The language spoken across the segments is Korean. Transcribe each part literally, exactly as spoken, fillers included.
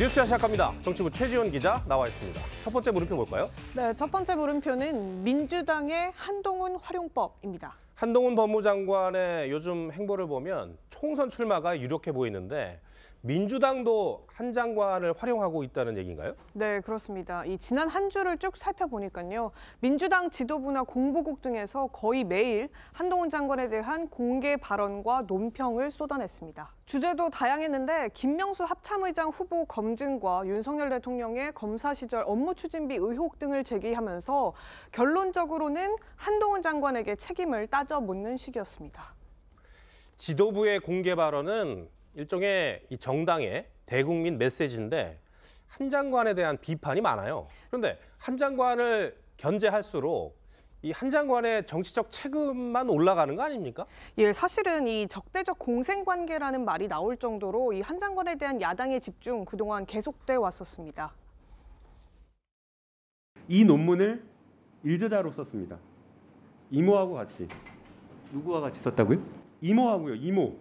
뉴스야 시작합니다. 정치부 최지훈 기자 나와 있습니다. 첫 번째 물음표 뭘까요? 네, 첫 번째 물음표는 민주당의 한동훈 활용법입니다. 한동훈 법무장관의 요즘 행보를 보면 총선 출마가 유력해 보이는데 민주당도 한 장관을 활용하고 있다는 얘기인가요? 네, 그렇습니다. 이 지난 한 주를 쭉 살펴보니까요. 민주당 지도부나 공보국 등에서 거의 매일 한동훈 장관에 대한 공개 발언과 논평을 쏟아냈습니다. 주제도 다양했는데 김명수 합참의장 후보 검증과 윤석열 대통령의 검사 시절 업무 추진비 의혹 등을 제기하면서 결론적으로는 한동훈 장관에게 책임을 따져 묻는 식이었습니다. 지도부의 공개 발언은 일종의 이 정당의 대국민 메시지인데 한 장관에 대한 비판이 많아요. 그런데 한 장관을 견제할수록 이 한 장관의 정치적 체급만 올라가는 거 아닙니까? 예, 사실은 이 적대적 공생관계라는 말이 나올 정도로 이 한 장관에 대한 야당의 집중 그동안 계속돼 왔었습니다. 이 논문을 일저자로 썼습니다. 이모하고 같이. 누구와 같이 썼다고요? 이모하고요, 이모.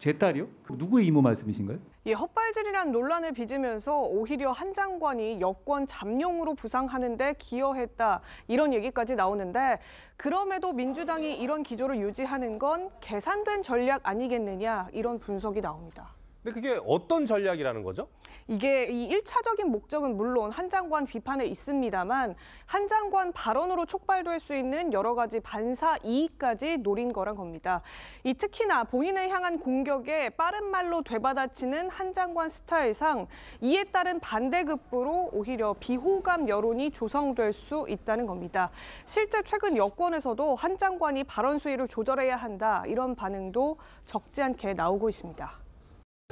제 딸이요? 그 누구의 이모 말씀이신가요? 예, 헛발질이란 논란을 빚으면서 오히려 한 장관이 여권 잠룡으로 부상하는 데 기여했다 이런 얘기까지 나오는데 그럼에도 민주당이 이런 기조를 유지하는 건 계산된 전략 아니겠느냐 이런 분석이 나옵니다. 근데 그게 어떤 전략이라는 거죠? 이게 이 일차적인 목적은 물론 한 장관 비판에 있습니다만 한 장관 발언으로 촉발될 수 있는 여러 가지 반사 이익까지 노린 거란 겁니다. 이 특히나 본인을 향한 공격에 빠른 말로 되받아치는 한 장관 스타일상 이에 따른 반대급부로 오히려 비호감 여론이 조성될 수 있다는 겁니다. 실제 최근 여권에서도 한 장관이 발언 수위를 조절해야 한다 이런 반응도 적지 않게 나오고 있습니다.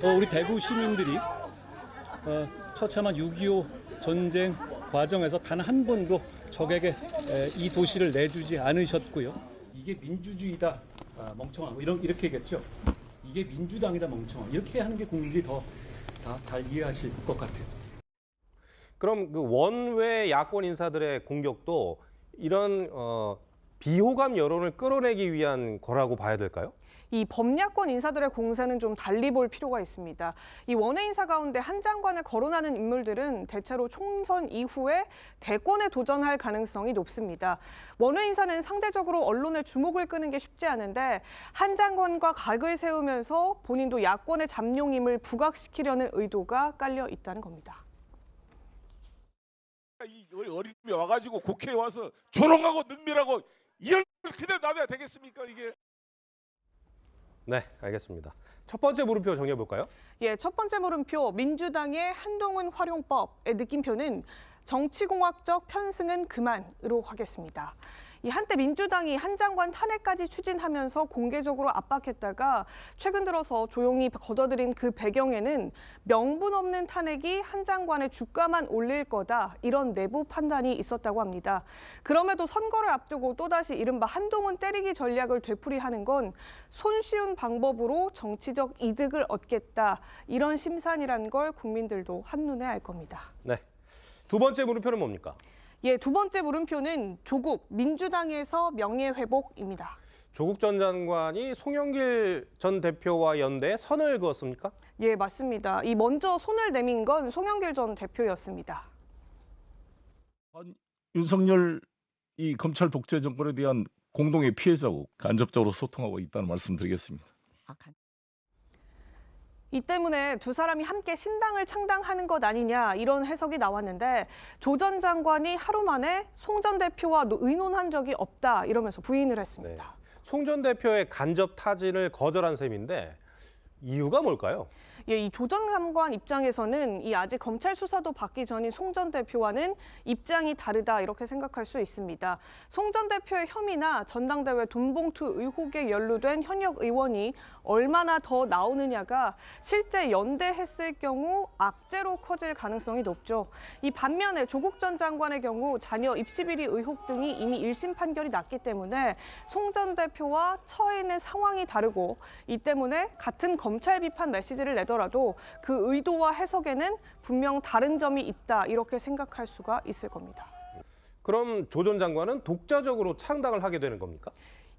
어, 우리 대구 시민들이 어, 처참한 육이오 전쟁 과정에서 단 한 번도 적에게 에, 이 도시를 내주지 않으셨고요. 이게 민주주의다 아, 멍청하고 이런, 이렇게 얘기했죠. 이게 민주당이다 멍청하고 이렇게 하는 게 국민들이 더 다 잘 이해하실 것 같아요. 그럼 그 원외 야권 인사들의 공격도 이런 어, 비호감 여론을 끌어내기 위한 거라고 봐야 될까요? 이 범야권 인사들의 공세는 좀 달리 볼 필요가 있습니다. 이 원외 인사 가운데 한 장관을 거론하는 인물들은 대체로 총선 이후에 대권에 도전할 가능성이 높습니다. 원외 인사는 상대적으로 언론의 주목을 끄는 게 쉽지 않은데 한 장관과 각을 세우면서 본인도 야권의 잠룡임을 부각시키려는 의도가 깔려 있다는 겁니다. 이 어린이 와가지고 국회에 와서 조롱하고 능멸하고 이런 기대 놔둬야 되겠습니까 이게? 네, 알겠습니다. 첫 번째 물음표 정리해볼까요? 예, 첫 번째 물음표 민주당의 한동훈 활용법의 느낌표는 정치공학적 편승은 그만으로 하겠습니다. 이 한때 민주당이 한 장관 탄핵까지 추진하면서 공개적으로 압박했다가 최근 들어서 조용히 거둬들인 그 배경에는 명분 없는 탄핵이 한 장관의 주가만 올릴 거다 이런 내부 판단이 있었다고 합니다. 그럼에도 선거를 앞두고 또다시 이른바 한동훈 때리기 전략을 되풀이하는 건 손쉬운 방법으로 정치적 이득을 얻겠다 이런 심산이란 걸 국민들도 한눈에 알 겁니다. 네, 두 번째 물음표는 뭡니까? 예, 두 번째 물음표는 조국, 민주당에서 명예회복입니다. 조국 전 장관이 송영길 전 대표와 연대에 선을 그었습니까? 예, 맞습니다. 이 먼저 손을 내민 건 송영길 전 대표였습니다. 윤석열 이 검찰 독재 정권에 대한 공동의 피해자고 간접적으로 소통하고 있다는 말씀드리겠습니다. 아, 간... 이 때문에 두 사람이 함께 신당을 창당하는 것 아니냐 이런 해석이 나왔는데 조 전 장관이 하루 만에 송 전 대표와 의논한 적이 없다 이러면서 부인을 했습니다. 네. 송 전 대표의 간접 타진을 거절한 셈인데 이유가 뭘까요? 예, 이 조 전 장관 입장에서는 이 아직 검찰 수사도 받기 전인 송 전 대표와는 입장이 다르다 이렇게 생각할 수 있습니다. 송 전 대표의 혐의나 전당대회 돈봉투 의혹에 연루된 현역 의원이 얼마나 더 나오느냐가 실제 연대했을 경우 악재로 커질 가능성이 높죠. 이 반면에 조국 전 장관의 경우 자녀 입시 비리 의혹 등이 이미 일심 판결이 났기 때문에 송 전 대표와 처해 있는 상황이 다르고 이 때문에 같은 검찰 비판 메시지를 내던 라도 그 의도와 해석에는 분명 다른 점이 있다 이렇게 생각할 수가 있을 겁니다. 그럼 조 전 장관은 독자적으로 창당을 하게 되는 겁니까?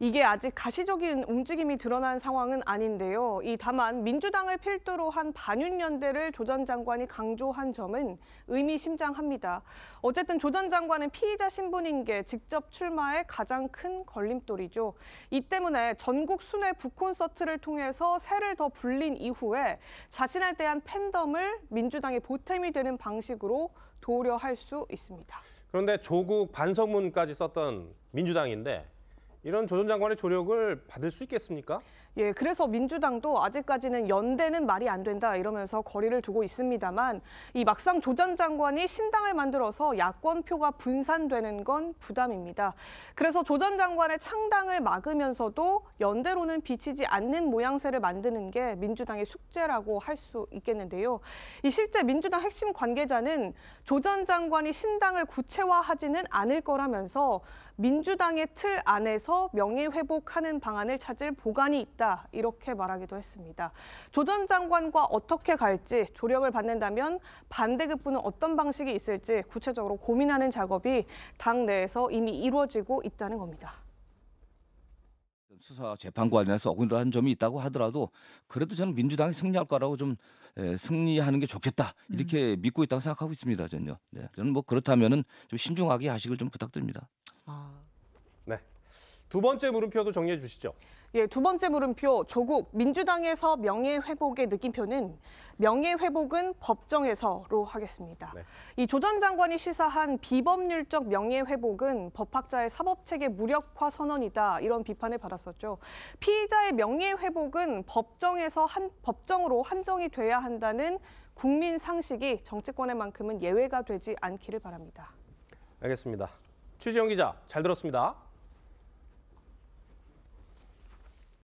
이게 아직 가시적인 움직임이 드러난 상황은 아닌데요. 이 다만 민주당을 필두로 한 반윤연대를 조 전 장관이 강조한 점은 의미심장합니다. 어쨌든 조 전 장관은 피의자 신분인 게 직접 출마에 가장 큰 걸림돌이죠. 이 때문에 전국 순회 북콘서트를 통해서 세를 더 불린 이후에 자신에 대한 팬덤을 민주당의 보탬이 되는 방식으로 도우려 할 수 있습니다. 그런데 조국 반성문까지 썼던 민주당인데 이런 조 전 장관의 조력을 받을 수 있겠습니까? 예, 그래서 민주당도 아직까지는 연대는 말이 안 된다 이러면서 거리를 두고 있습니다만 이 막상 조 전 장관이 신당을 만들어서 야권표가 분산되는 건 부담입니다. 그래서 조 전 장관의 창당을 막으면서도 연대로는 비치지 않는 모양새를 만드는 게 민주당의 숙제라고 할 수 있겠는데요. 이 실제 민주당 핵심 관계자는 조 전 장관이 신당을 구체화하지는 않을 거라면서 민주당의 틀 안에서 명예회복하는 방안을 찾을 보관이 있다 이렇게 말하기도 했습니다. 조 전 장관과 어떻게 갈지 조력을 받는다면 반대급부는 어떤 방식이 있을지 구체적으로 고민하는 작업이 당 내에서 이미 이루어지고 있다는 겁니다. 수사 재판과 관련해서 어긋난 점이 있다고 하더라도 그래도 저는 민주당이 승리할 거라고 좀 승리하는 게 좋겠다 이렇게 음. 믿고 있다고 생각하고 있습니다. 저는요. 네. 저는 뭐 그렇다면은 좀 신중하게 하시길 좀 부탁드립니다. 아. 네. 두 번째 물음표도 정리해 주시죠. 예, 두 번째 물음표 조국 민주당에서 명예회복의 느낌표는 명예회복은 법정에서로 하겠습니다. 네. 이 조 전 장관이 시사한 비법률적 명예회복은 법학자의 사법체계 무력화 선언이다 이런 비판을 받았었죠. 피의자의 명예회복은 법정에서 한 법정으로 한정이 돼야 한다는 국민 상식이 정치권에만큼은 예외가 되지 않기를 바랍니다. 알겠습니다. 최지영 기자, 잘 들었습니다.